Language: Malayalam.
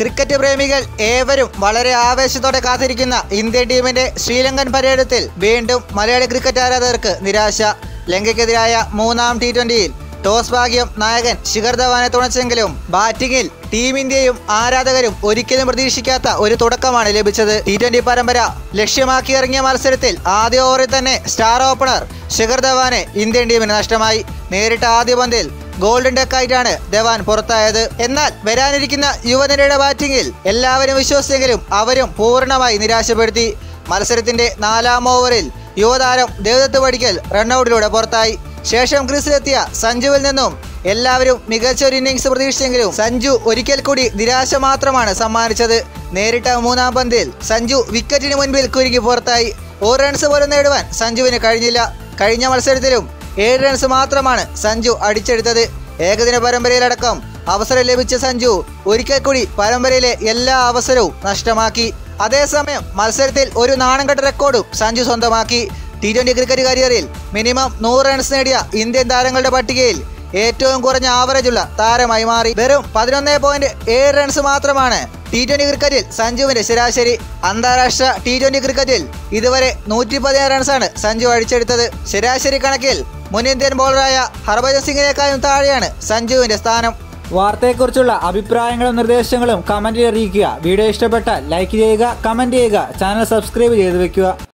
ക്രിക്കറ്റ് പ്രേമികൾ ഏവരും വളരെ ആവേശത്തോടെ കാത്തിരിക്കുന്ന ഇന്ത്യൻ ടീമിന്റെ ശ്രീലങ്കൻ പര്യടനത്തിൽ വീണ്ടും മലയാളി ക്രിക്കറ്റ് ആരാധകർക്ക് നിരാശ. ലങ്കയ്ക്കെതിരായ മൂന്നാം ടി20യിൽ ടോസ് ഭാഗ്യം നായകൻ ശിഖർ ധവാനെ തുണച്ചെങ്കിലും ബാറ്റിംഗിൽ ടീം ഇന്ത്യയും ആരാധകരും ഒരിക്കലും പ്രതീക്ഷിക്കാത്ത ഒരു തുടക്കമാണ് ലഭിച്ചത്. ടി20 പരമ്പര ലക്ഷ്യമാക്കി ഇറങ്ങിയ മത്സരത്തിൽ ആദ്യ ഓവറിൽ തന്നെ സ്റ്റാർ ഓപ്പണർ ശിഖർ ധവാനെ ഇന്ത്യൻ ടീമിന് നഷ്ടമായി. നേരിട്ട ആദ്യ പന്തിൽ ഗോൾഡൻ ഡക്കായിട്ടാണ് ധവാൻ പുറത്തായത്. എന്നാൽ വരാനിരിക്കുന്ന യുവനിരയുടെ ബാറ്റിംഗിൽ എല്ലാവരും വിശ്വസിച്ചെങ്കിലും അവരും പൂർണ്ണമായി നിരാശപ്പെടുത്തി. മത്സരത്തിന്റെ നാലാം ഓവറിൽ യുവതാരം ദേവദത്ത് പടിക്കൽ റൺഔട്ടിലൂടെ പുറത്തായി. ശേഷം ക്രീസിലെത്തിയ സഞ്ജുവിൽ നിന്നും എല്ലാവരും മികച്ച ഒരു ഇന്നിംഗ്സ് പ്രതീക്ഷിച്ചെങ്കിലും സഞ്ജു ഒരിക്കൽ കൂടി നിരാശ മാത്രമാണ് സമ്മാനിച്ചത്. നേരിട്ട മൂന്നാം പന്തിൽ സഞ്ജു വിക്കറ്റിന് മുൻപിൽ കുരുങ്ങി പുറത്തായി. ഒരു റൺസ് പോലും നേടുവാൻ സഞ്ജുവിന് കഴിഞ്ഞില്ല. കഴിഞ്ഞ മത്സരത്തിലും 7 റൺസ് മാത്രമാണ് സഞ്ജു അടിച്ചെടുത്തത്. ഏകദിന പരമ്പരയിലടക്കം അവസരം ലഭിച്ച സഞ്ജു ഒരിക്കൽ കൂടി പരമ്പരയിലെ എല്ലാ അവസരവും നഷ്ടമാക്കി. അതേസമയം മത്സരത്തിൽ ഒരു നാണംകെട്ട റെക്കോർഡും സഞ്ജു സ്വന്തമാക്കി. ടി20 ക്രിക്കറ്റ് കരിയറിൽ മിനിമം 100 റൺസ് നേടിയ ഇന്ത്യൻ താരങ്ങളുടെ പട്ടികയിൽ ഏറ്റവും കുറഞ്ഞ ആവറേജുള്ള താരമായി മാറി. വെറും 11.7 റൺസ് മാത്രമാണ് ടി20 ക്രിക്കറ്റിൽ സഞ്ജുവിന്റെ ശരാശരി. അന്താരാഷ്ട്ര ടി20 ക്രിക്കറ്റിൽ ഇതുവരെ 116 റൺസാണ് സഞ്ജു അടിച്ചെടുത്തത്. ശരാശരി കണക്കിൽ മുൻ ഇന്ത്യൻ ബോളറായ ഹർഭജൻ സിംഗിനേക്കാളും താഴെയാണ് സഞ്ജുവിന്റെ സ്ഥാനം. വാർത്തയെക്കുറിച്ചുള്ള അഭിപ്രായങ്ങളും നിർദ്ദേശങ്ങളും കമന്റിൽ അറിയിക്കുക. വീഡിയോ ഇഷ്ടപ്പെട്ടാൽ ലൈക്ക് ചെയ്യുക, കമന്റ് ചെയ്യുക, ചാനൽ സബ്സ്ക്രൈബ് ചെയ്തു വെക്കുക.